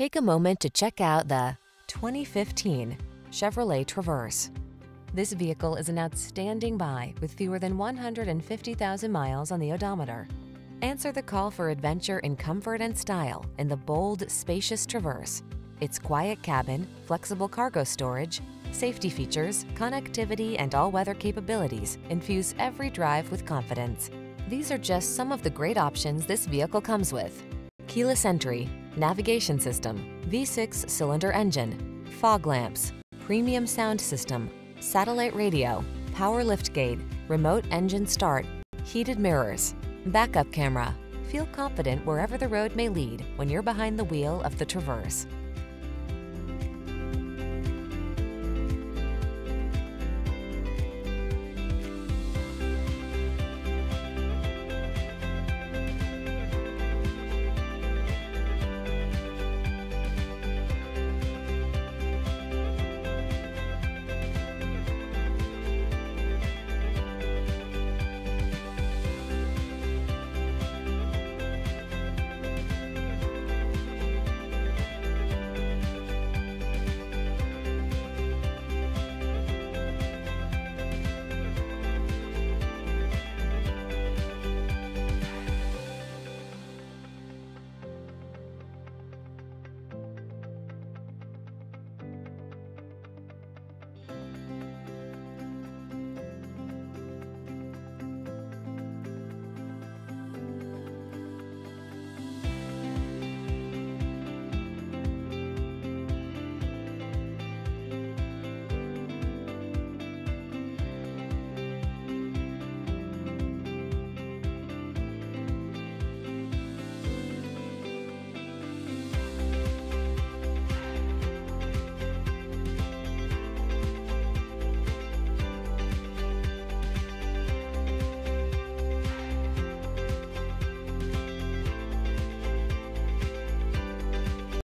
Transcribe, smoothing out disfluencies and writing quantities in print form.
Take a moment to check out the 2015 Chevrolet Traverse. This vehicle is an outstanding buy with fewer than 150,000 miles on the odometer. Answer the call for adventure in comfort and style in the bold, spacious Traverse. Its quiet cabin, flexible cargo storage, safety features, connectivity, and all-weather capabilities infuse every drive with confidence. These are just some of the great options this vehicle comes with: keyless entry, navigation system, V6 cylinder engine, fog lamps, premium sound system, satellite radio, power liftgate, remote engine start, heated mirrors, backup camera. Feel confident wherever the road may lead when you're behind the wheel of the Traverse.